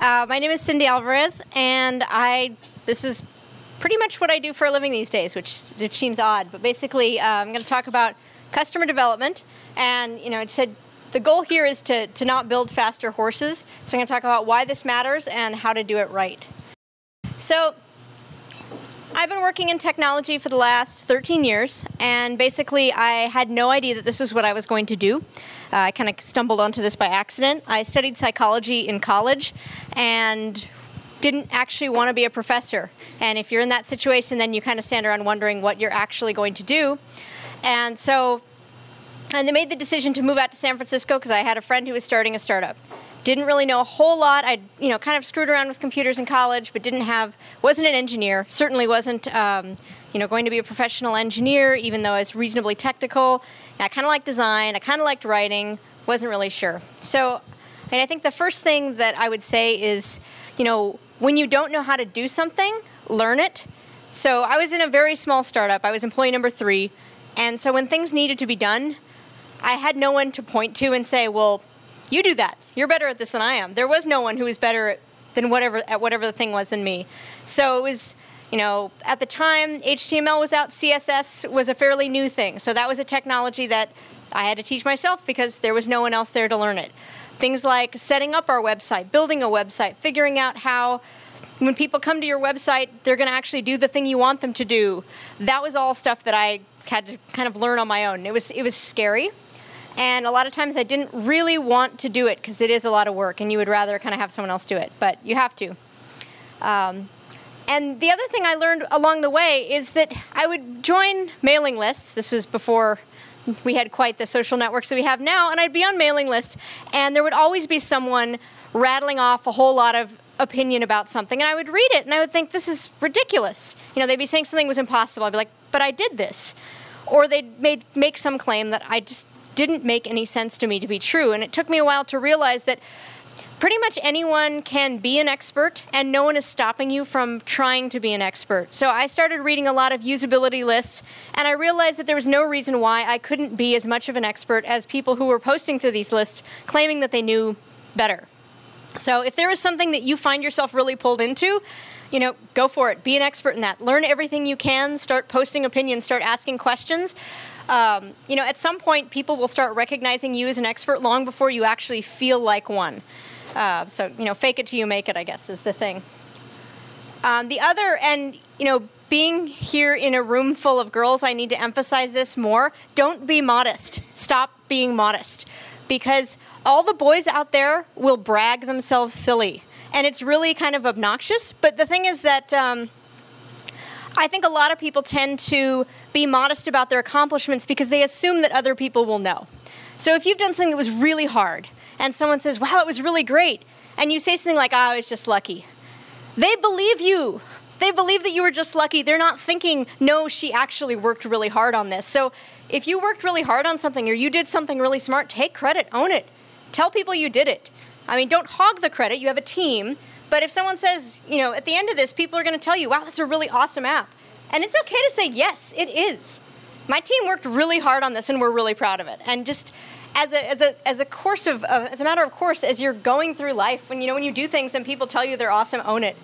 My name is Cindy Alvarez, and this is pretty much what I do for a living these days, which seems odd. But basically, I'm going to talk about customer development. And, you know, it said the goal here is to not build faster horses. So I'm going to talk about why this matters and how to do it right. So I've been working in technology for the last 13 years, and basically I had no idea that this is what I was going to do. I kind of stumbled onto this by accident. I studied psychology in college and didn't actually want to be a professor. And if you're in that situation, then you kind of stand around wondering what you're actually going to do. And so I made the decision to move out to San Francisco because I had a friend who was starting a startup. Didn't really know a whole lot. I, you know, kind of screwed around with computers in college, but wasn't an engineer. Certainly wasn't, you know, going to be a professional engineer, even though I was reasonably technical. And I kind of liked design. I kind of liked writing. Wasn't really sure. So, and I think the first thing that I would say is, you know, when you don't know how to do something, learn it. So I was in a very small startup. I was employee number 3, and so when things needed to be done, I had no one to point to and say, well, you do that. You're better at this than I am. There was no one who was better than at whatever the thing was than me. So it was, you know, at the time, HTML was out, CSS was a fairly new thing. So that was a technology that I had to teach myself because there was no one else there to learn it. Things like setting up our website, building a website, figuring out how, when people come to your website, they're going to actually do the thing you want them to do. That was all stuff that I had to kind of learn on my own. It was scary. And a lot of times I didn't really want to do it because it is a lot of work and you would rather kind of have someone else do it, but you have to. And the other thing I learned along the way is that I would join mailing lists. This was before we had quite the social networks that we have now, and I'd be on mailing lists and there would always be someone rattling off a whole lot of opinion about something, and I would read it and I would think, this is ridiculous. You know, they'd be saying something was impossible. I'd be like, but I did this. Or they'd make some claim that I just didn't make any sense to me to be true. And it took me a while to realize that pretty much anyone can be an expert and no one is stopping you from trying to be an expert. So I started reading a lot of usability lists and I realized that there was no reason why I couldn't be as much of an expert as people who were posting through these lists claiming that they knew better. So if there is something that you find yourself really pulled into, you know, go for it. Be an expert in that. Learn everything you can. Start posting opinions. Start asking questions. You know, at some point, people will start recognizing you as an expert long before you actually feel like one. So, you know, fake it till you make it, I guess, is the thing. The other, and, you know, being here in a room full of girls, I need to emphasize this more. Don't be modest. Stop being modest. Because all the boys out there will brag themselves silly. And it's really kind of obnoxious. But the thing is that I think a lot of people tend to be modest about their accomplishments because they assume that other people will know. So if you've done something that was really hard and someone says, wow, it was really great, and you say something like, oh, I was just lucky, they believe you. They believe that you were just lucky. They're not thinking, no, she actually worked really hard on this. So if you worked really hard on something or you did something really smart, take credit, own it. Tell people you did it. I mean, don't hog the credit. You have a team. But if someone says, you know, at the end of this, people are going to tell you, wow, that's a really awesome app. And it's okay to say, yes, it is. My team worked really hard on this, and we're really proud of it. And just as a matter of course, as you're going through life, when you do things and people tell you they're awesome, own it.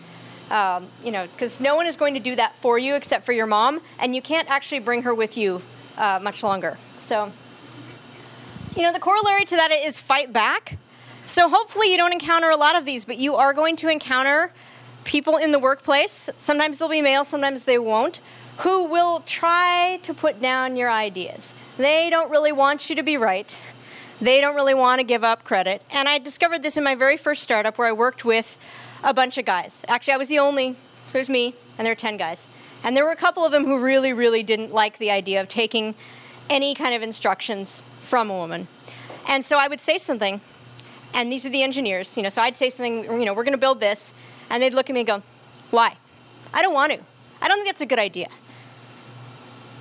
You know, because no one is going to do that for you except for your mom, and you can't actually bring her with you much longer. So, you know, the corollary to that is fight back. So hopefully you don't encounter a lot of these, but you are going to encounter people in the workplace. Sometimes they'll be male, sometimes they won't, who will try to put down your ideas. They don't really want you to be right. They don't really want to give up credit. And I discovered this in my very first startup where I worked with a bunch of guys. Actually, I was the only, so it was me, and there were 10 guys. And there were a couple of them who really, really didn't like the idea of taking any kind of instructions from a woman. And so I would say something. And these are the engineers, you know, so I'd say something, you know, we're going to build this. And they'd look at me and go, why? I don't want to. I don't think that's a good idea.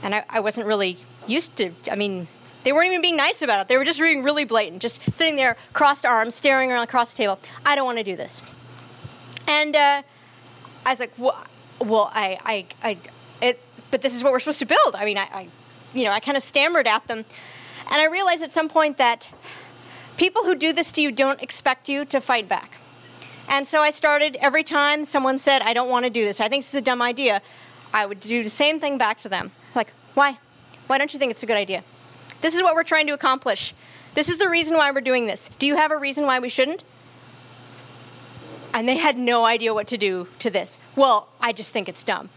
And I wasn't really used to, I mean, they weren't even being nice about it. They were just being really blatant, just sitting there, crossed arms, staring around across the table. I don't want to do this. And I was like, well, but this is what we're supposed to build. I mean, you know, I kind of stammered at them. And I realized at some point that people who do this to you don't expect you to fight back. And so I started, every time someone said, I don't want to do this, I think this is a dumb idea, I would do the same thing back to them. Like, why? Why don't you think it's a good idea? This is what we're trying to accomplish. This is the reason why we're doing this. Do you have a reason why we shouldn't? And they had no idea what to do to this. Well, I just think it's dumb.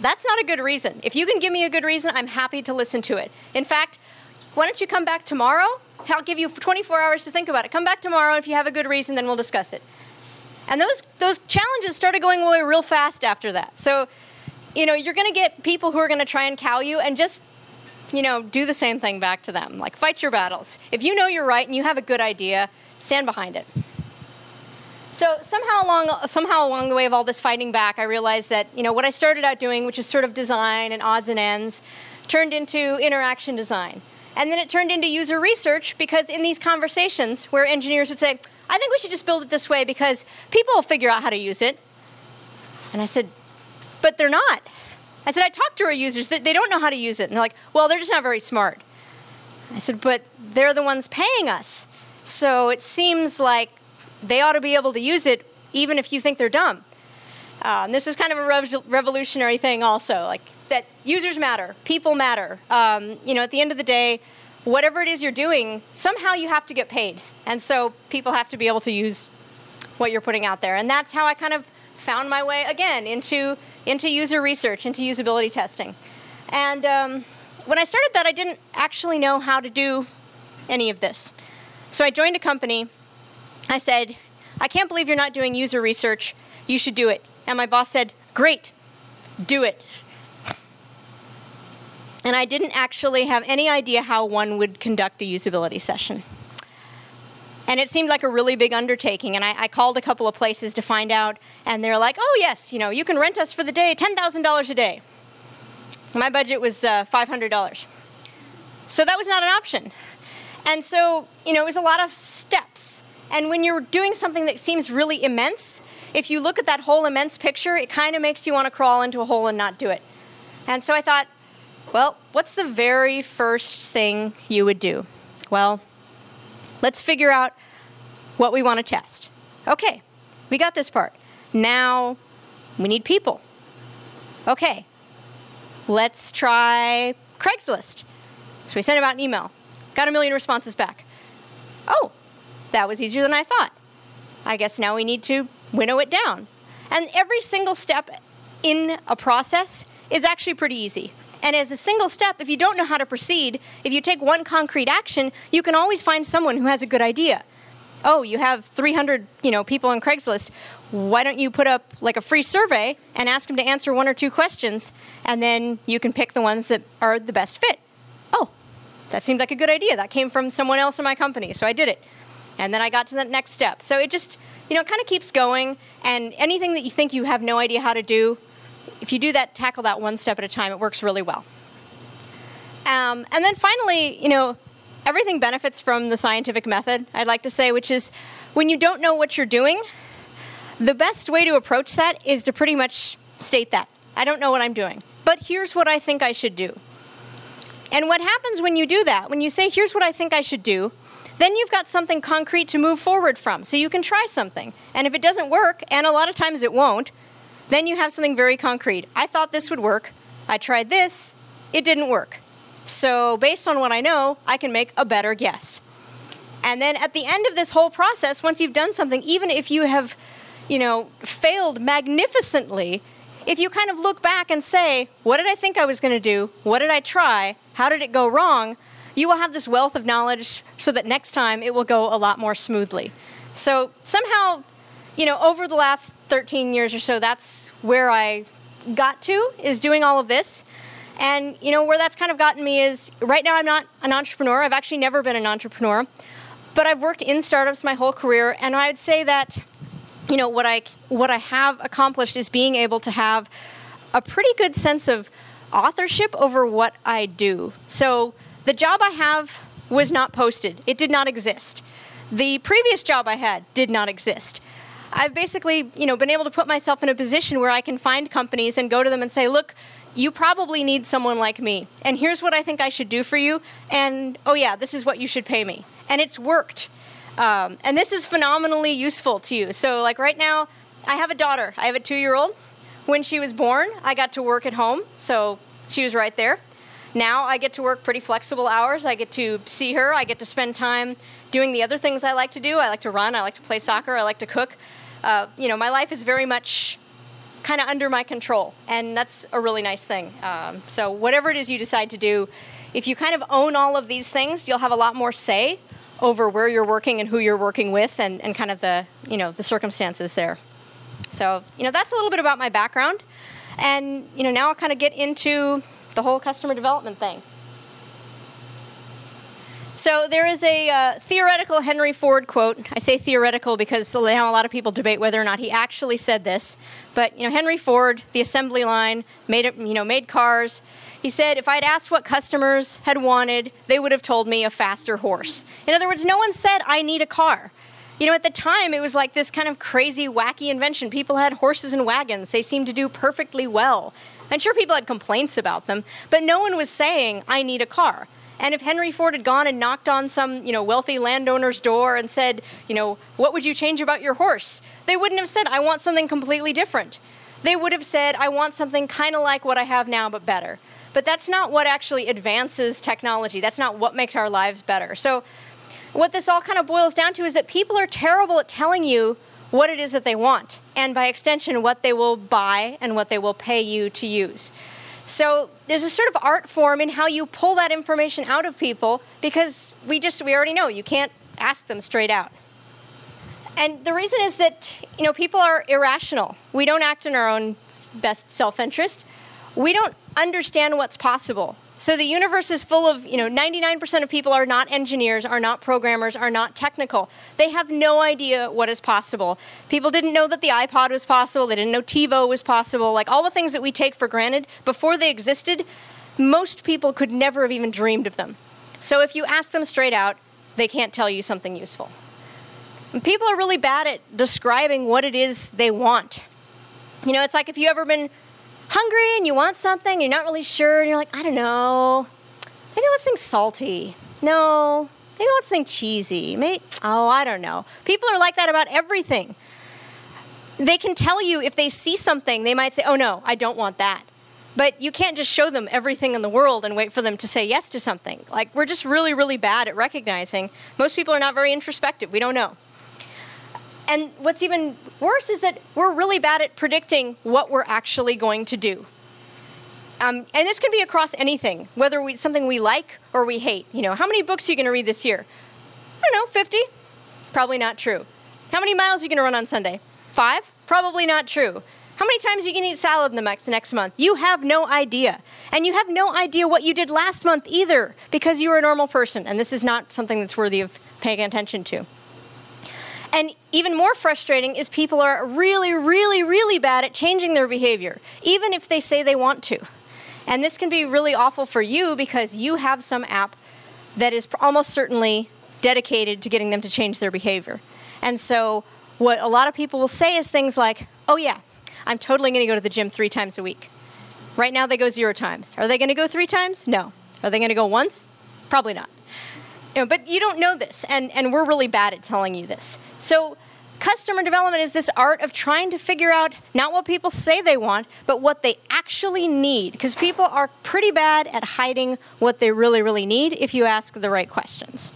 That's not a good reason. If you can give me a good reason, I'm happy to listen to it. In fact, why don't you come back tomorrow? I'll give you 24 hours to think about it. Come back tomorrow, and if you have a good reason, then we'll discuss it. And those challenges started going away real fast after that. So, you know, you're going to get people who are going to try and cow you, and just, you know, do the same thing back to them. Like, fight your battles. If you know you're right and you have a good idea, stand behind it. So somehow along the way of all this fighting back, I realized that, you know, what I started out doing, which is sort of design and odds and ends, turned into interaction design. And then it turned into user research, because in these conversations where engineers would say, I think we should just build it this way because people will figure out how to use it. And I said, but they're not. I said, I talked to our users. They don't know how to use it. And they're like, well, they're just not very smart. I said, but they're the ones paying us. So it seems like they ought to be able to use it even if you think they're dumb. And this was kind of a revolutionary thing also, like that users matter, people matter. You know, at the end of the day, whatever it is you're doing, somehow you have to get paid. And so people have to be able to use what you're putting out there. And that's how I kind of found my way, again, into user research, into usability testing. And when I started that, I didn't actually know how to do any of this. So I joined a company. I said, I can't believe you're not doing user research. You should do it. And my boss said, great, do it. And I didn't actually have any idea how one would conduct a usability session. And it seemed like a really big undertaking. And I called a couple of places to find out. And they're like, oh, yes, you know, you can rent us for the day, $10,000 a day. My budget was $500. So that was not an option. And so, you know, it was a lot of steps. And when you're doing something that seems really immense, if you look at that whole immense picture, it kind of makes you want to crawl into a hole and not do it. And so I thought, well, what's the very first thing you would do? Well, let's figure out what we want to test. Okay, we got this part. Now we need people. Okay, let's try Craigslist. So we sent out an email. Got 1 million responses back. Oh, that was easier than I thought. I guess now we need to winnow it down. And every single step in a process is actually pretty easy. And as a single step, if you don't know how to proceed, if you take one concrete action, you can always find someone who has a good idea. Oh, you have 300, you know, people on Craigslist. Why don't you put up like a free survey and ask them to answer 1 or 2 questions, and then you can pick the ones that are the best fit. Oh, that seemed like a good idea. That came from someone else in my company, so I did it. And then I got to the next step. So it just, you know, kind of keeps going. And anything that you think you have no idea how to do, if you do that, tackle that one step at a time, it works really well. And then finally, you know, everything benefits from the scientific method, I'd like to say, which is when you don't know what you're doing, the best way to approach that is to pretty much state that. I don't know what I'm doing, but here's what I think I should do. And what happens when you do that, when you say, here's what I think I should do, then you've got something concrete to move forward from. So you can try something. And if it doesn't work, and a lot of times it won't, then you have something very concrete. I thought this would work. I tried this. It didn't work. So based on what I know, I can make a better guess. And then at the end of this whole process, once you've done something, even if you have, you know, failed magnificently, if you kind of look back and say, what did I think I was going to do? What did I try? How did it go wrong? You will have this wealth of knowledge so that next time it will go a lot more smoothly. So somehow, you know, over the last 13 years or so, that's where I got to, is doing all of this. And, you know, where that's kind of gotten me is, right now I'm not an entrepreneur. I've actually never been an entrepreneur. But I've worked in startups my whole career, and I would say that, you know, what I have accomplished is being able to have a pretty good sense of authorship over what I do. So the job I have was not posted. It did not exist. The previous job I had did not exist. I've basically, you know, been able to put myself in a position where I can find companies and go to them and say, look, you probably need someone like me, and here's what I think I should do for you, and oh yeah, this is what you should pay me. And it's worked. And this is phenomenally useful to you. So like right now, I have a daughter. I have a 2-year-old. When she was born, I got to work at home, so she was right there. Now I get to work pretty flexible hours. I get to see her. I get to spend time doing the other things I like to do. I like to run. I like to play soccer. I like to cook. You know, my life is very much kind of under my control, and that's a really nice thing. So whatever it is you decide to do, if you kind of own all of these things, you'll have a lot more say over where you're working and who you're working with and kind of the, you know, the circumstances there. So, you know, that's a little bit about my background. And, you know, now I'll kind of get into the whole customer development thing. So there is a theoretical Henry Ford quote. I say theoretical because now a lot of people debate whether or not he actually said this. But, you know, Henry Ford, the assembly line, made cars. He said, if I'd asked what customers had wanted, they would have told me a faster horse. In other words, no one said, I need a car. You know, at the time, it was like this kind of crazy, wacky invention. People had horses and wagons. They seemed to do perfectly well. I'm sure people had complaints about them, but no one was saying, I need a car. And if Henry Ford had gone and knocked on some, you know, wealthy landowner's door and said, you know, what would you change about your horse? They wouldn't have said, I want something completely different. They would have said, I want something kind of like what I have now, but better. But that's not what actually advances technology. That's not what makes our lives better. So what this all kind of boils down to is that people are terrible at telling you what it is that they want, and by extension, what they will buy and what they will pay you to use. So there's a sort of art form in how you pull that information out of people, because we already know you can't ask them straight out. And the reason is that, you know, people are irrational. We don't act in our own best self-interest. We don't understand what's possible. So the universe is full of, you know, 99% of people are not engineers, are not programmers, are not technical. They have no idea what is possible. People didn't know that the iPod was possible. They didn't know TiVo was possible. Like all the things that we take for granted, before they existed, most people could never have even dreamed of them. So if you ask them straight out, they can't tell you something useful. And people are really bad at describing what it is they want. You know, it's like if you've ever been hungry and you want something, you're not really sure, and you're like, I don't know. Maybe I want something salty. No. Maybe I want something cheesy. Maybe, oh, I don't know. People are like that about everything. They can tell you if they see something, they might say, oh no, I don't want that. But you can't just show them everything in the world and wait for them to say yes to something. Like, we're just really, really bad at recognizing. Most people are not very introspective. We don't know. And what's even worse is that we're really bad at predicting what we're actually going to do. And this can be across anything, whether something we like or we hate. You know, how many books are you going to read this year? I don't know, 50? Probably not true. How many miles are you going to run on Sunday? 5? Probably not true. How many times are you going to eat salad in the next month? You have no idea. And you have no idea what you did last month either, because you're a normal person, and this is not something that's worthy of paying attention to. And even more frustrating is people are really, really, really bad at changing their behavior, even if they say they want to. And this can be really awful for you, because you have some app that is almost certainly dedicated to getting them to change their behavior. And so what a lot of people will say is things like, oh yeah, I'm totally going to go to the gym 3 times a week. Right now they go 0 times. Are they going to go 3 times? No. Are they going to go once? Probably not. You know, but you don't know this, and we're really bad at telling you this. So customer development is this art of trying to figure out not what people say they want, but what they actually need, because people are pretty bad at hiding what they really, really need if you ask the right questions.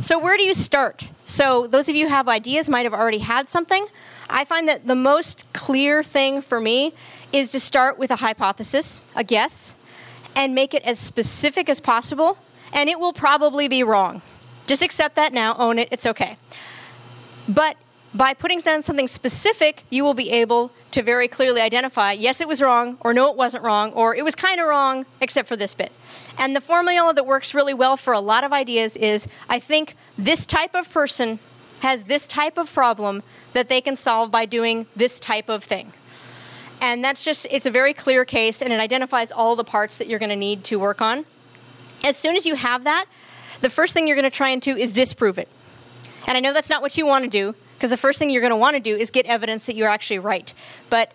So where do you start? So those of you who have ideas might have already had something. I find that the most clear thing for me is to start with a hypothesis, a guess, and make it as specific as possible, and it will probably be wrong. Just accept that now, own it, it's okay. But by putting down something specific, you will be able to very clearly identify, yes, it was wrong, or no, it wasn't wrong, or it was kind of wrong, except for this bit. And the formula that works really well for a lot of ideas is, I think this type of person has this type of problem that they can solve by doing this type of thing. And that's just, it's a very clear case, and it identifies all the parts that you're going to need to work on. As soon as you have that, the first thing you're going to try and do is disprove it. And I know that's not what you want to do, because the first thing you're going to want to do is get evidence that you're actually right. But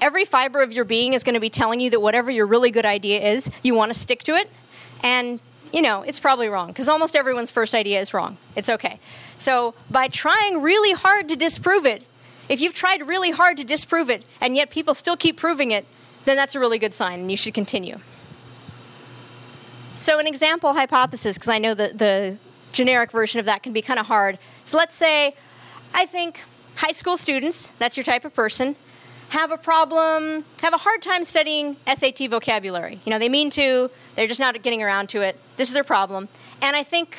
every fiber of your being is going to be telling you that whatever your really good idea is, you want to stick to it. And you know, it's probably wrong, because almost everyone's first idea is wrong. It's okay. So by trying really hard to disprove it, if you've tried really hard to disprove it, and yet people still keep proving it, then that's a really good sign, and you should continue. So an example hypothesis, because I know that the generic version of that can be kind of hard. So let's say, I think high school students, that's your type of person, have a problem, have a hard time studying SAT vocabulary. You know, they mean to, they're just not getting around to it. This is their problem. And I think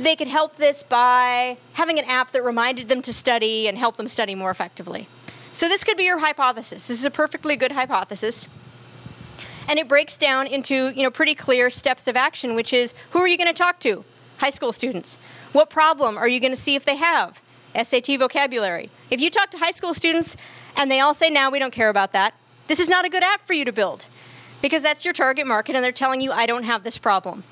they could help this by having an app that reminded them to study and helped them study more effectively. So this could be your hypothesis. This is a perfectly good hypothesis. And it breaks down into, you know, pretty clear steps of action, which is, who are you going to talk to? High school students. What problem are you going to see if they have? SAT vocabulary. If you talk to high school students and they all say, no, we don't care about that, this is not a good app for you to build, because that's your target market and they're telling you, I don't have this problem.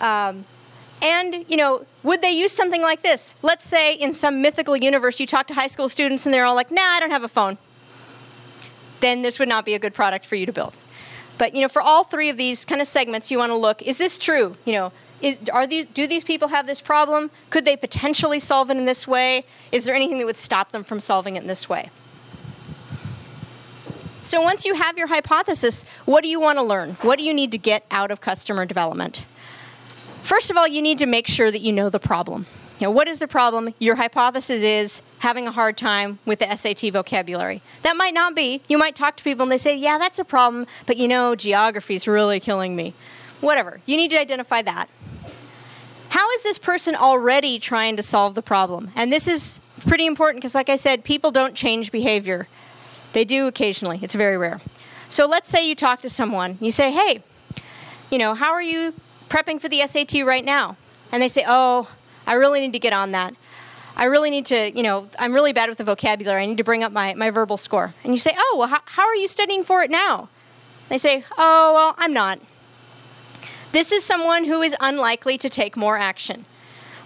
And, you know, would they use something like this? Let's say in some mythical universe you talk to high school students and they're all like, nah, I don't have a phone. Then this would not be a good product for you to build. But, you know, for all three of these kind of segments, you want to look, is this true? You know, do these people have this problem? Could they potentially solve it in this way? Is there anything that would stop them from solving it in this way? So once you have your hypothesis, what do you want to learn? What do you need to get out of customer development? First of all, you need to make sure that you know the problem. You know, what is the problem? Your hypothesis is having a hard time with the SAT vocabulary. That might not be. You might talk to people and they say, yeah, that's a problem, but you know, geography is really killing me. Whatever. You need to identify that. How is this person already trying to solve the problem? And this is pretty important because, like I said, people don't change behavior. They do occasionally. It's very rare. So let's say you talk to someone. You say, hey, you know, how are you prepping for the SAT right now? And they say, oh, I really need to get on that. I really need to, you know, I'm really bad with the vocabulary. I need to bring up my verbal score. And you say, oh, well, how are you studying for it now? They say, oh, well, I'm not. This is someone who is unlikely to take more action.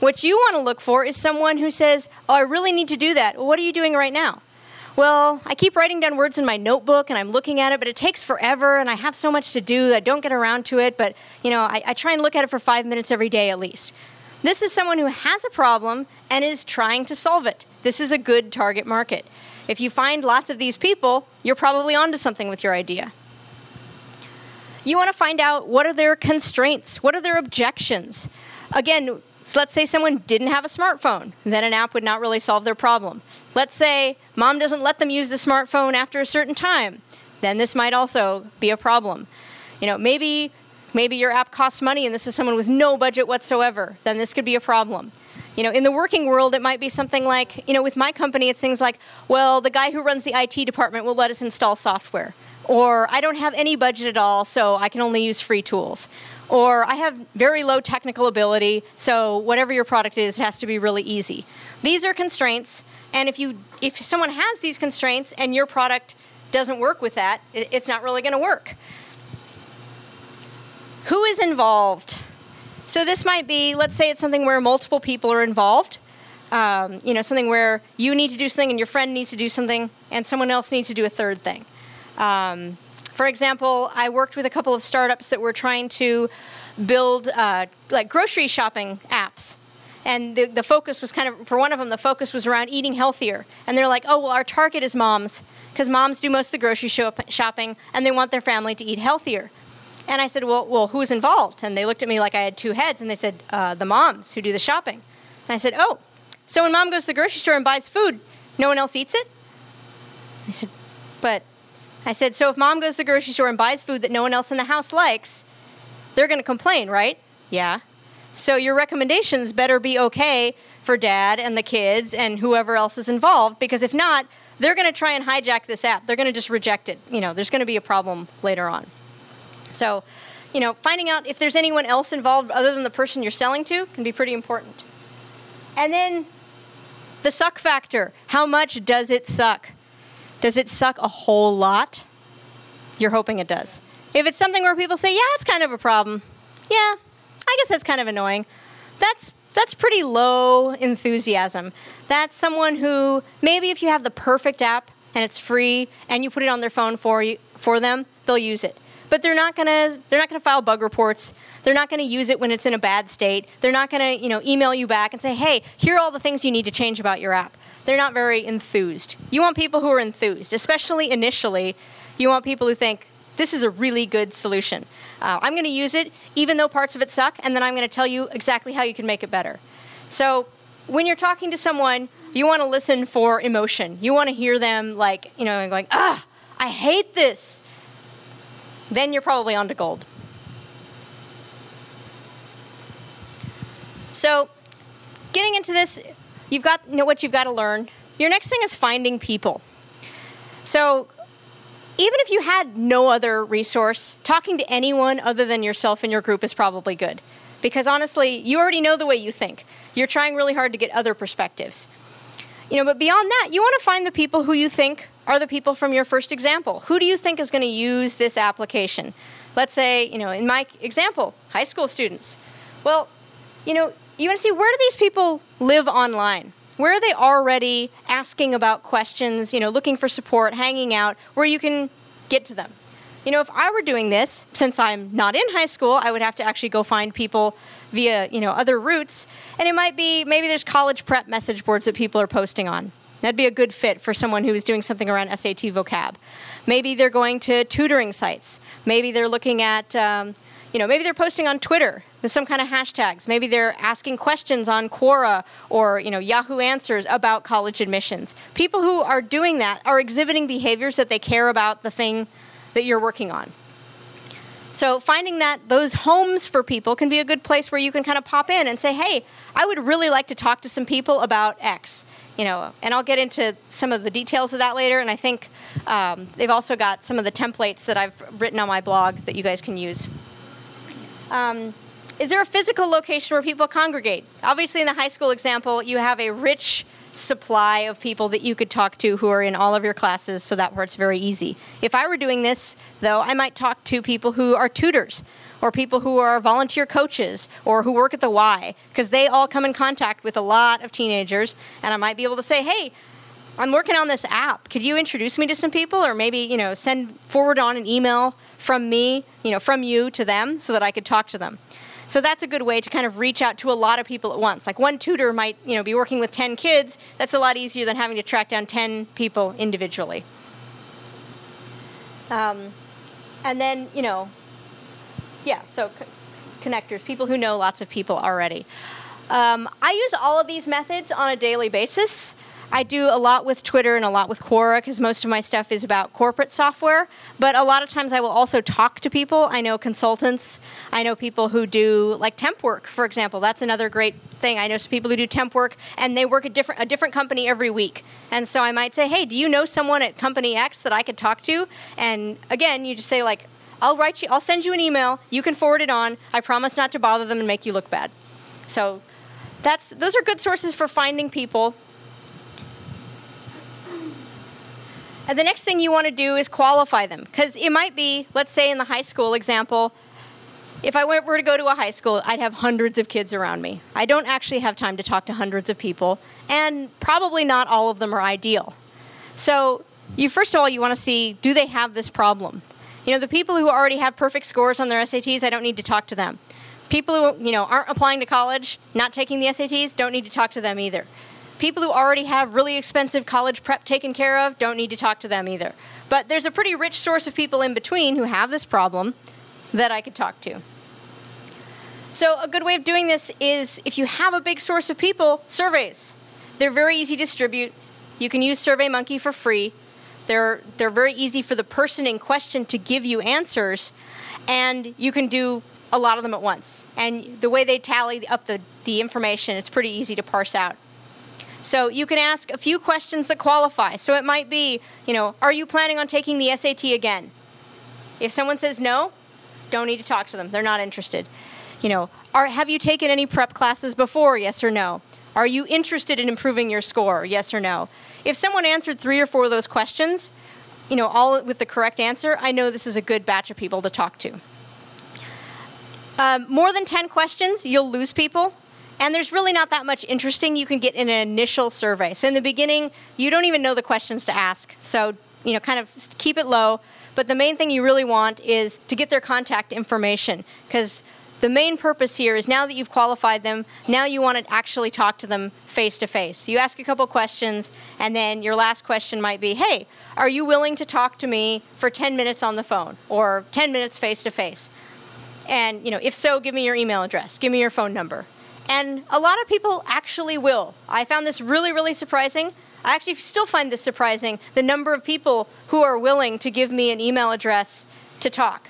What you want to look for is someone who says, oh, I really need to do that. Well, what are you doing right now? Well, I keep writing down words in my notebook, and I'm looking at it, but it takes forever, and I have so much to do that I don't get around to it, but you know, I try and look at it for 5 minutes every day at least. This is someone who has a problem and is trying to solve it. This is a good target market. If you find lots of these people, you're probably onto something with your idea. You want to find out, what are their constraints? What are their objections? Again, so let's say someone didn't have a smartphone. Then an app would not really solve their problem. Let's say mom doesn't let them use the smartphone after a certain time. Then this might also be a problem. You know, maybe your app costs money and this is someone with no budget whatsoever. Then this could be a problem. You know, in the working world, it might be something like, you know, with my company, it's things like, well, the guy who runs the IT department will let us install software. Or I don't have any budget at all, so I can only use free tools. Or I have very low technical ability, so whatever your product is, it has to be really easy. These are constraints, and if someone has these constraints and your product doesn't work with that, it's not really going to work. Who is involved? So this might be, let's say it's something where multiple people are involved. You know, something where you need to do something and your friend needs to do something and someone else needs to do a third thing. For example, I worked with a couple of startups that were trying to build like grocery shopping apps. And the focus was kind of, for one of them, the focus was around eating healthier. And they're like, oh, well, our target is moms, because moms do most of the grocery shopping, and they want their family to eat healthier. And I said, well, who's involved? And they looked at me like I had two heads, and they said, the moms who do the shopping. And I said, oh, so when mom goes to the grocery store and buys food, no one else eats it? They said, but... I said, so if mom goes to the grocery store and buys food that no one else in the house likes, they're going to complain, right? Yeah. So your recommendations better be okay for dad and the kids and whoever else is involved, because if not, they're going to try and hijack this app. They're going to just reject it. You know, there's going to be a problem later on. So, you know, finding out if there's anyone else involved other than the person you're selling to can be pretty important. And then the suck factor. How much does it suck? Does it suck a whole lot? You're hoping it does. If it's something where people say, yeah, it's kind of a problem. Yeah, I guess that's kind of annoying. That's pretty low enthusiasm. That's someone who, maybe if you have the perfect app and it's free and you put it on their phone for them, they'll use it. But they're not gonna file bug reports. They're not gonna use it when it's in a bad state. They're not gonna, you know, email you back and say, hey, here are all the things you need to change about your app. They're not very enthused. You want people who are enthused, especially initially. You want people who think, this is a really good solution. I'm gonna use it, even though parts of it suck, and then I'm gonna tell you exactly how you can make it better. So when you're talking to someone, you wanna listen for emotion. You wanna hear them like, you know, going, ah, I hate this. Then you're probably onto gold. So getting into this, you've got, you know, what you've got to learn. Your next thing is finding people. So even if you had no other resource, talking to anyone other than yourself and your group is probably good. Because honestly, you already know the way you think. You're trying really hard to get other perspectives. You know, but beyond that, you want to find the people who you think are the people from your first example. Who do you think is going to use this application? Let's say, you know, in my example, high school students. Well, you know, you want to see, where do these people live online? Where are they already asking about questions, you know, looking for support, hanging out, where you can get to them? You know, if I were doing this, since I'm not in high school, I would have to actually go find people via, you know, other routes. And it might be, maybe there's college prep message boards that people are posting on. That'd be a good fit for someone who is doing something around SAT vocab. Maybe they're going to tutoring sites. Maybe they're looking at, you know, maybe they're posting on Twitter with some kind of hashtags. Maybe they're asking questions on Quora or, you know, Yahoo Answers about college admissions. People who are doing that are exhibiting behaviors that they care about the thing that you're working on. So finding that those homes for people can be a good place where you can kind of pop in and say, hey, I would really like to talk to some people about X. You know, and I'll get into some of the details of that later, and I think they've also got some of the templates that I've written on my blog that you guys can use. Is there a physical location where people congregate? Obviously in the high school example, you have a rich supply of people that you could talk to who are in all of your classes, so that part's very easy. If I were doing this, though, I might talk to people who are tutors, or people who are volunteer coaches, or who work at the Y, because they all come in contact with a lot of teenagers, and I might be able to say, hey, I'm working on this app. Could you introduce me to some people? Or maybe, you know, forward on an email from me, you know, from you to them, so that I could talk to them. So that's a good way to kind of reach out to a lot of people at once. Like one tutor might, you know, be working with 10 kids. That's a lot easier than having to track down 10 people individually. And then, you know, yeah, so connectors, people who know lots of people already. I use all of these methods on a daily basis. I do a lot with Twitter and a lot with Quora because most of my stuff is about corporate software, but a lot of times I will also talk to people. I know consultants. I know people who do like temp work, for example. That's another great thing. I know some people who do temp work and they work at a different company every week. And so I might say, hey, do you know someone at company X that I could talk to? And again, you just say like, I'll send you an email. You can forward it on. I promise not to bother them and make you look bad. So those are good sources for finding people. And the next thing you want to do is qualify them. Because it might be, let's say in the high school example, if I were to go to a high school, I'd have hundreds of kids around me. I don't actually have time to talk to hundreds of people. And probably not all of them are ideal. So first of all, you want to see, do they have this problem? You know, the people who already have perfect scores on their SATs, I don't need to talk to them. People who, you know, aren't applying to college, not taking the SATs, don't need to talk to them either. People who already have really expensive college prep taken care of, don't need to talk to them either. But there's a pretty rich source of people in between who have this problem that I could talk to. So a good way of doing this is, if you have a big source of people, surveys. They're very easy to distribute. You can use SurveyMonkey for free. They're very easy for the person in question to give you answers, and you can do a lot of them at once. And the way they tally up the information, it's pretty easy to parse out. So you can ask a few questions that qualify. So it might be, you know, are you planning on taking the SAT again? If someone says no, don't need to talk to them. They're not interested. You know, have you taken any prep classes before? Yes or no. Are you interested in improving your score? Yes or no. If someone answered 3 or 4 of those questions, you know, all with the correct answer, I know this is a good batch of people to talk to. More than 10 questions, you'll lose people. And there's really not that much interesting you can get in an initial survey. So in the beginning, you don't even know the questions to ask. So, you know, kind of keep it low. But the main thing you really want is to get their contact information, because the main purpose here is now that you've qualified them, now you want to actually talk to them face to face. So you ask a couple questions, and then your last question might be, hey, are you willing to talk to me for 10 minutes on the phone or 10 minutes face to face? And, you know, if so, give me your email address, give me your phone number. And a lot of people actually will. I found this really, really surprising. I actually still find this surprising, the number of people who are willing to give me an email address to talk.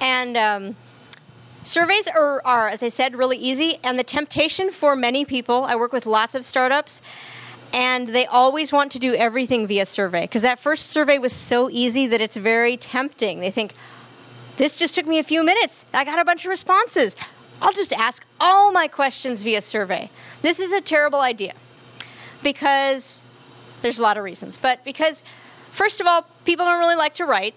And surveys are, as I said, really easy. And the temptation for many people, I work with lots of startups, and they always want to do everything via survey, because that first survey was so easy that it's very tempting. They think, this just took me a few minutes. I got a bunch of responses. I'll just ask all my questions via survey. This is a terrible idea, because there's a lot of reasons. But because, first of all, people don't really like to write.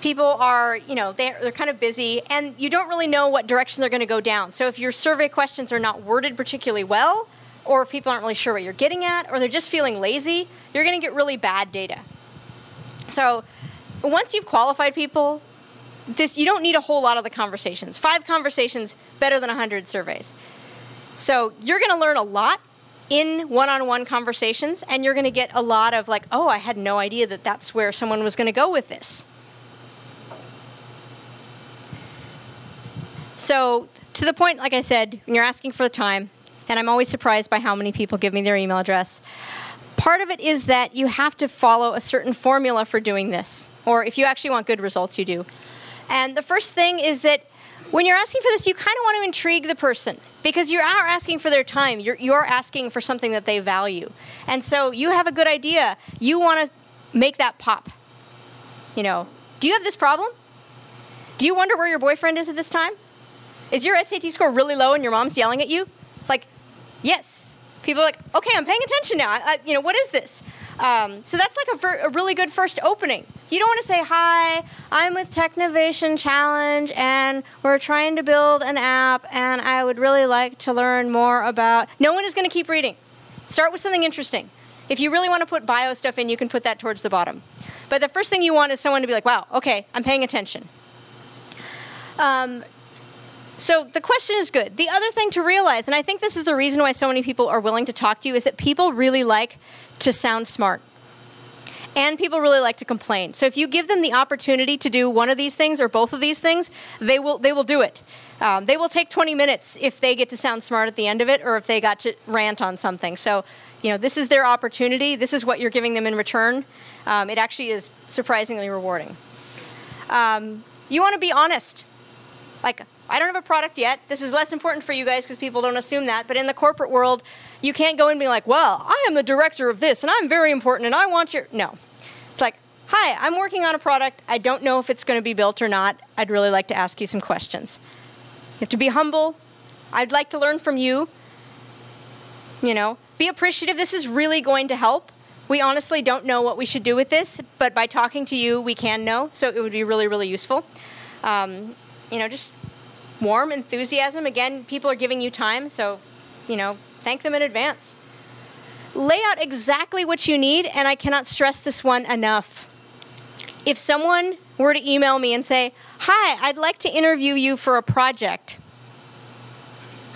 People are, you know, they're kind of busy, and you don't really know what direction they're going to go down. So if your survey questions are not worded particularly well, or if people aren't really sure what you're getting at, or they're just feeling lazy, you're going to get really bad data. So once you've qualified people, you don't need a whole lot of the conversations. 5 conversations, better than 100 surveys. So you're going to learn a lot in one-on-one conversations, and you're going to get a lot of like, oh, I had no idea that that's where someone was going to go with this. So to the point, like I said, when you're asking for the time, and I'm always surprised by how many people give me their email address. Part of it is that you have to follow a certain formula for doing this, or if you actually want good results, you do. And the first thing is that when you're asking for this, you kind of want to intrigue the person, because you are asking for their time. You're asking for something that they value. And so you have a good idea. You want to make that pop. You know, do you have this problem? Do you wonder where your boyfriend is at this time? Is your SAT score really low and your mom's yelling at you? Yes. People are like, okay, I'm paying attention now. You know, what is this? So that's like a really good first opening. You don't want to say, hi, I'm with Technovation Challenge, and we're trying to build an app, and I would really like to learn more about. No one is going to keep reading. Start with something interesting. If you really want to put bio stuff in, you can put that towards the bottom. But the first thing you want is someone to be like, wow, okay, I'm paying attention. So the question is good. The other thing to realize, and I think this is the reason why so many people are willing to talk to you, is that people really like to sound smart. And people really like to complain. So if you give them the opportunity to do one of these things or both of these things, they will do it. They will take 20 minutes if they get to sound smart at the end of it, or if they got to rant on something. So, you know, this is their opportunity. This is what you're giving them in return. It actually is surprisingly rewarding. You want to be honest. Like, I don't have a product yet. This is less important for you guys because people don't assume that. But in the corporate world, you can't go and be like, well, I am the director of this, and I'm very important, and I want your... No. It's like, hi, I'm working on a product. I don't know if it's going to be built or not. I'd really like to ask you some questions. You have to be humble. I'd like to learn from you. You know, be appreciative. This is really going to help. We honestly don't know what we should do with this, but by talking to you, we can know. So it would be really, really useful. You know, just... warm enthusiasm. Again, people are giving you time, so, you know, thank them in advance. Lay out exactly what you need, and I cannot stress this one enough. If someone were to email me and say, hi, I'd like to interview you for a project, ...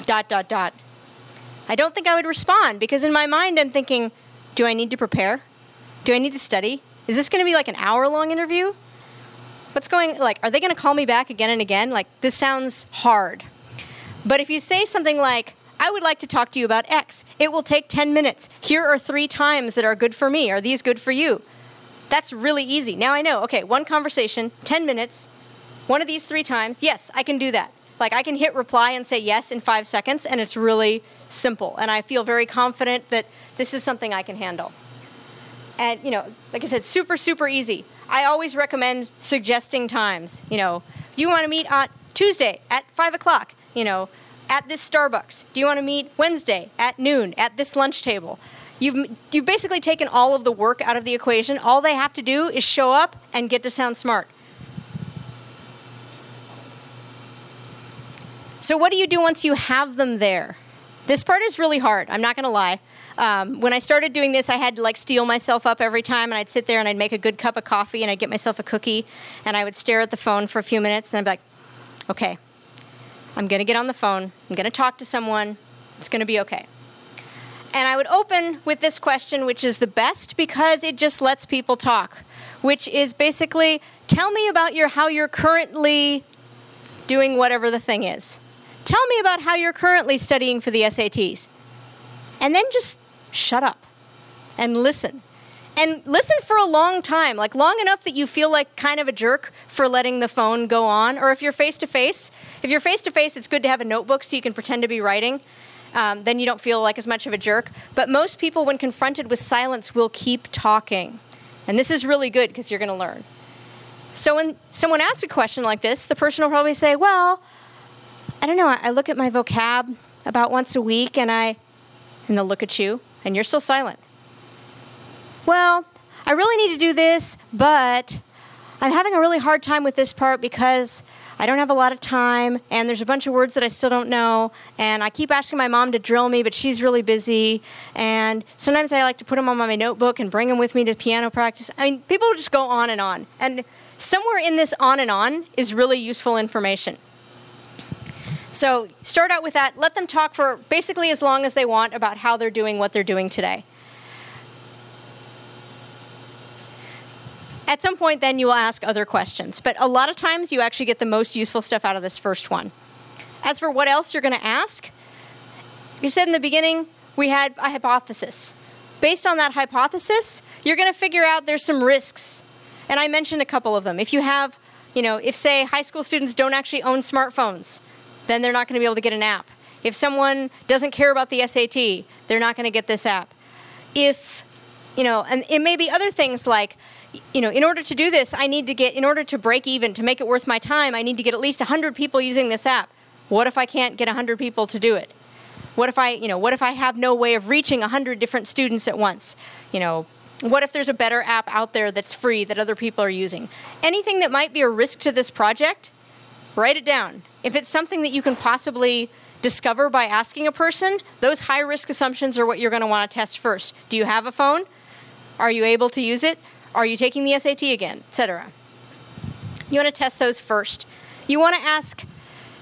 I don't think I would respond, because in my mind I'm thinking, do I need to prepare? Do I need to study? Is this going to be like an hour-long interview? What's going, like, are they going to call me back again and again? Like, this sounds hard. But if you say something like, I would like to talk to you about X. It will take 10 minutes. Here are 3 times that are good for me. Are these good for you? That's really easy. Now I know, okay, 1 conversation, 10 minutes, one of these 3 times. Yes, I can do that. Like, I can hit reply and say yes in 5 seconds, and it's really simple. And I feel very confident that this is something I can handle. And, you know, like I said, super, super easy. I always recommend suggesting times. You know, do you want to meet on Tuesday at 5 o'clock, you know, at this Starbucks? Do you want to meet Wednesday at noon at this lunch table? You've basically taken all of the work out of the equation. All they have to do is show up and get to sound smart. So what do you do once you have them there? This part is really hard, I'm not going to lie. When I started doing this, I had to like steel myself up every time, and I'd sit there and I'd make a good cup of coffee and I'd get myself a cookie and I would stare at the phone for a few minutes and I'd be like, okay, I'm going to get on the phone, I'm going to talk to someone, it's going to be okay. And I would open with this question, which is the best because it just lets people talk, which is basically, tell me about how you're currently doing whatever the thing is. Tell me about how you're currently studying for the SATs. And then just shut up and listen. And listen for a long time, like long enough that you feel like kind of a jerk for letting the phone go on. Or if you're face-to-face, it's good to have a notebook so you can pretend to be writing. Then you don't feel like as much of a jerk. But most people, when confronted with silence, will keep talking. And this is really good because you're going to learn. So when someone asks a question like this, the person will probably say, well, I don't know, I look at my vocab about once a week and and they'll look at you and you're still silent. Well, I really need to do this, but I'm having a really hard time with this part because I don't have a lot of time and there's a bunch of words that I still don't know and I keep asking my mom to drill me, but she's really busy and sometimes I like to put them on my notebook and bring them with me to piano practice. I mean, people just go on. And somewhere in this on and on is really useful information. So start out with that. Let them talk for basically as long as they want about how they're doing what they're doing today. At some point, then, you will ask other questions. But a lot of times, you actually get the most useful stuff out of this first one. As for what else you're going to ask, you said in the beginning, we had a hypothesis. Based on that hypothesis, you're going to figure out there's some risks. And I mentioned a couple of them. If you have, if, say, high school students don't actually own smartphones, then they're not going to be able to get an app. If someone doesn't care about the SAT, they're not going to get this app. If, and it may be other things like, in order to do this, in order to break even, to make it worth my time, I need to get at least 100 people using this app. What if I can't get 100 people to do it? What if I have no way of reaching 100 different students at once? What if there's a better app out there that's free that other people are using? Anything that might be a risk to this project, write it down. If it's something that you can possibly discover by asking a person, those high-risk assumptions are what you're going to want to test first. Do you have a phone? Are you able to use it? Are you taking the SAT again, et cetera? You want to test those first. You want to ask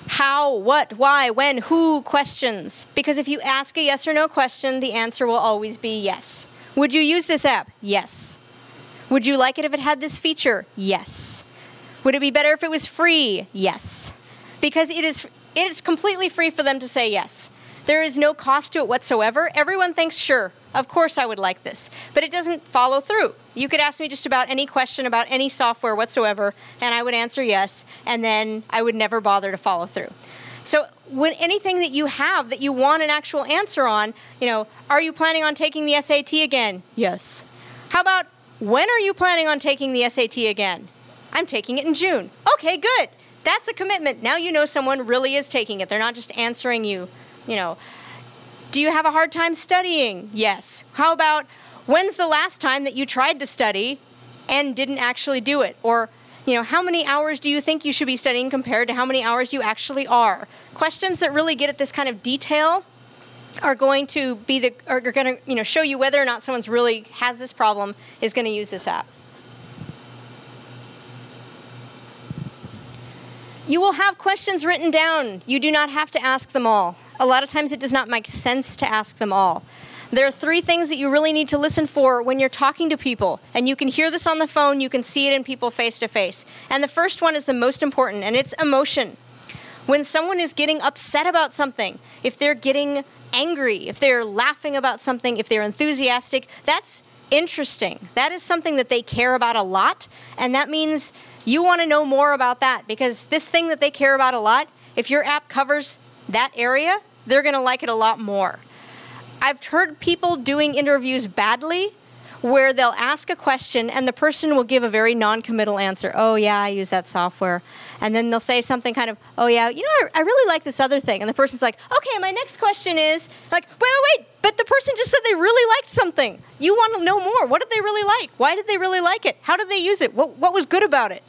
how, what, why, when, who questions. Because if you ask a yes or no question, the answer will always be yes. Would you use this app? Yes. Would you like it if it had this feature? Yes. Would it be better if it was free? Yes. Because it is completely free for them to say yes. There is no cost to it whatsoever. Everyone thinks, sure, of course I would like this. But it doesn't follow through. You could ask me just about any question about any software whatsoever, and I would answer yes, and then I would never bother to follow through. So when anything that you have that you want an actual answer on, are you planning on taking the SAT again? Yes. How about, when are you planning on taking the SAT again? I'm taking it in June. Okay, good. That's a commitment. Now you know someone really is taking it. They're not just answering you, Do you have a hard time studying? Yes. How about, when's the last time that you tried to study and didn't actually do it? Or, how many hours do you think you should be studying compared to how many hours you actually are? Questions that really get at this kind of detail are going to show you whether or not someone's really has this problem, is going to use this app. You will have questions written down. You do not have to ask them all. A lot of times it does not make sense to ask them all. There are three things that you really need to listen for when you're talking to people. And you can hear this on the phone, you can see it in people face to face. And the first one is the most important, and it's emotion. When someone is getting upset about something, if they're getting angry, if they're laughing about something, if they're enthusiastic, that's interesting. That is something that they care about a lot, and that means you want to know more about that, because this thing that they care about a lot, if your app covers that area, they're going to like it a lot more. I've heard people doing interviews badly where they'll ask a question and the person will give a very non-committal answer. Oh, yeah, I use that software. And then they'll say something kind of, oh, yeah, I really like this other thing. And the person's like, okay, my next question is, like, wait, but the person just said they really liked something. You want to know more. What did they really like? Why did they really like it? How did they use it? What was good about it?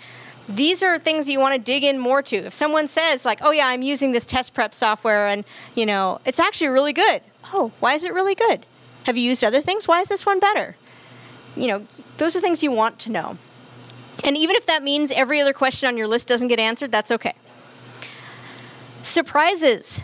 these are things you want to dig in more to. If someone says like, oh yeah, I'm using this test prep software and, you know, it's actually really good. Oh, why is it really good? Have you used other things? Why is this one better? You know, those are things you want to know. And even if that means every other question on your list doesn't get answered, that's okay. Surprises.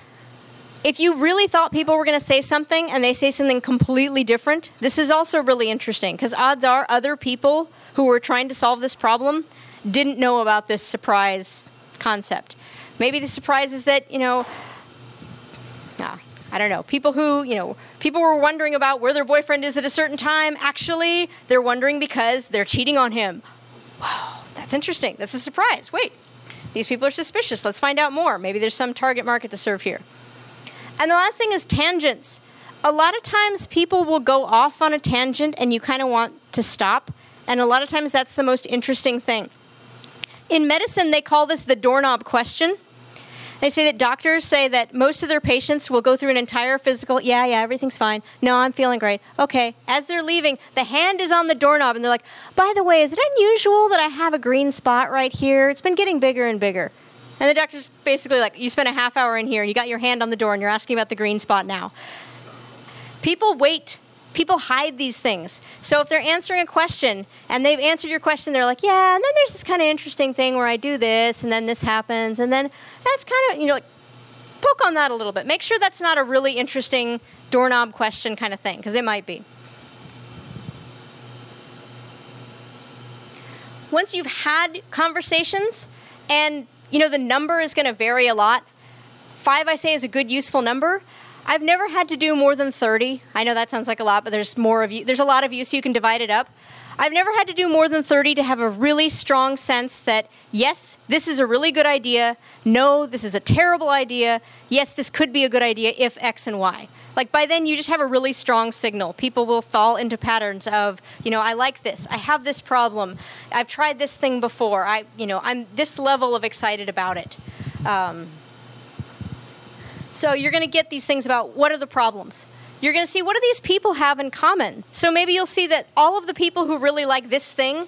If you really thought people were going to say something and they say something completely different, this is also really interesting because odds are other people who were trying to solve this problem didn't know about this surprise concept. Maybe the surprise is that, you know, I don't know, people who, you know, people were wondering about where their boyfriend is at a certain time. Actually, they're wondering because they're cheating on him. Wow, that's interesting. That's a surprise. Wait, these people are suspicious. Let's find out more. Maybe there's some target market to serve here. And the last thing is tangents. A lot of times people will go off on a tangent and you kind of want to stop. And a lot of times that's the most interesting thing. In medicine, they call this the doorknob question. They say that doctors say that most of their patients will go through an entire physical, yeah, everything's fine. No, I'm feeling great. Okay. As they're leaving, the hand is on the doorknob and they're like, by the way, is it unusual that I have a green spot right here? It's been getting bigger and bigger. And the doctor's basically like, you spent a half hour in here and you got your hand on the door and you're asking about the green spot now. People wait. People hide these things. So if they're answering a question and they've answered your question, they're like, yeah, and then there's this kind of interesting thing where I do this and then this happens and then that's kind of, you know, like poke on that a little bit. Make sure that's not a really interesting doorknob question kind of thing because it might be. Once you've had conversations and, you know, the number is going to vary a lot. 5, I say, is a good, useful number. I've never had to do more than 30. I know that sounds like a lot, but there's more of you. There's a lot of you, so you can divide it up. I've never had to do more than 30 to have a really strong sense that, yes, this is a really good idea. No, this is a terrible idea. Yes, this could be a good idea if X and Y. Like by then, you just have a really strong signal. People will fall into patterns of, you know, I like this. I have this problem. I've tried this thing before. I'm this level of excited about it. So you're going to get these things about what are the problems. You're going to see what do these people have in common. So maybe you'll see that all of the people who really like this thing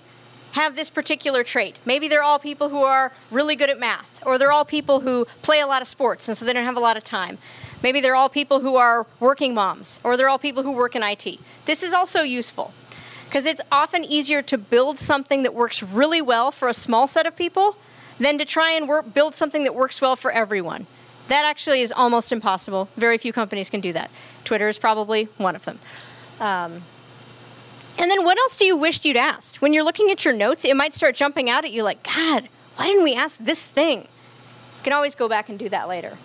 have this particular trait. Maybe they're all people who are really good at math, or they're all people who play a lot of sports and so they don't have a lot of time. Maybe they're all people who are working moms, or they're all people who work in IT. This is also useful because it's often easier to build something that works really well for a small set of people than to try and build something that works well for everyone. That actually is almost impossible. Very few companies can do that. Twitter is probably one of them. And then what else do you wish you'd asked? When you're looking at your notes, it might start jumping out at you like, God, why didn't we ask this thing? You can always go back and do that later.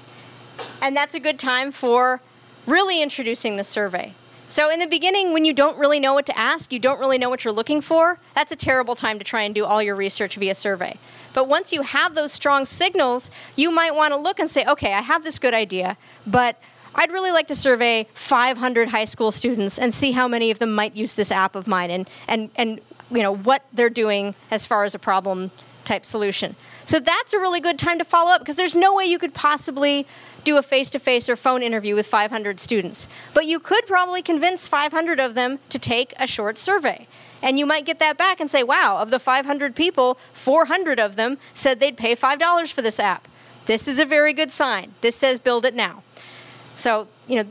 And that's a good time for really introducing the survey. So in the beginning, when you don't really know what to ask, you don't really know what you're looking for, that's a terrible time to try and do all your research via survey. But once you have those strong signals, you might want to look and say, okay, I have this good idea, but I'd really like to survey 500 high school students and see how many of them might use this app of mine and you know, what they're doing as far as a problem type solution. So that's a really good time to follow up because there's no way you could possibly do a face-to-face or phone interview with 500 students. But you could probably convince 500 of them to take a short survey. And you might get that back and say, wow, of the 500 people, 400 of them said they'd pay $5 for this app. This is a very good sign. This says build it now. So, you know,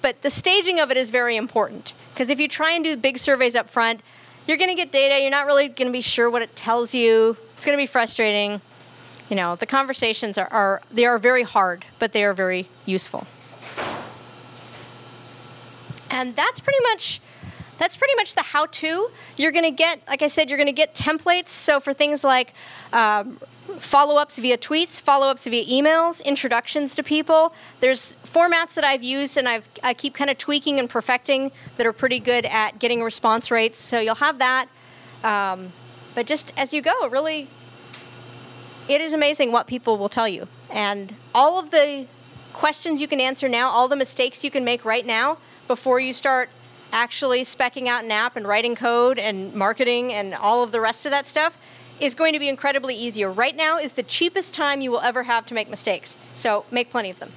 but the staging of it is very important because if you try and do big surveys up front, you're going to get data. You're not really going to be sure what it tells you. It's going to be frustrating. You know, the conversations they are very hard, but they are very useful. And that's pretty much the how-to. You're going to get, like I said, you're going to get templates. So for things like follow-ups via tweets, follow-ups via emails, introductions to people. There's formats that I've used and I keep kind of tweaking and perfecting that are pretty good at getting response rates. So you'll have that. But just as you go, really, it is amazing what people will tell you. And all of the questions you can answer now, all the mistakes you can make right now before you start actually speccing out an app and writing code and marketing and all of the rest of that stuff is going to be incredibly easier. Right now is the cheapest time you will ever have to make mistakes. So make plenty of them.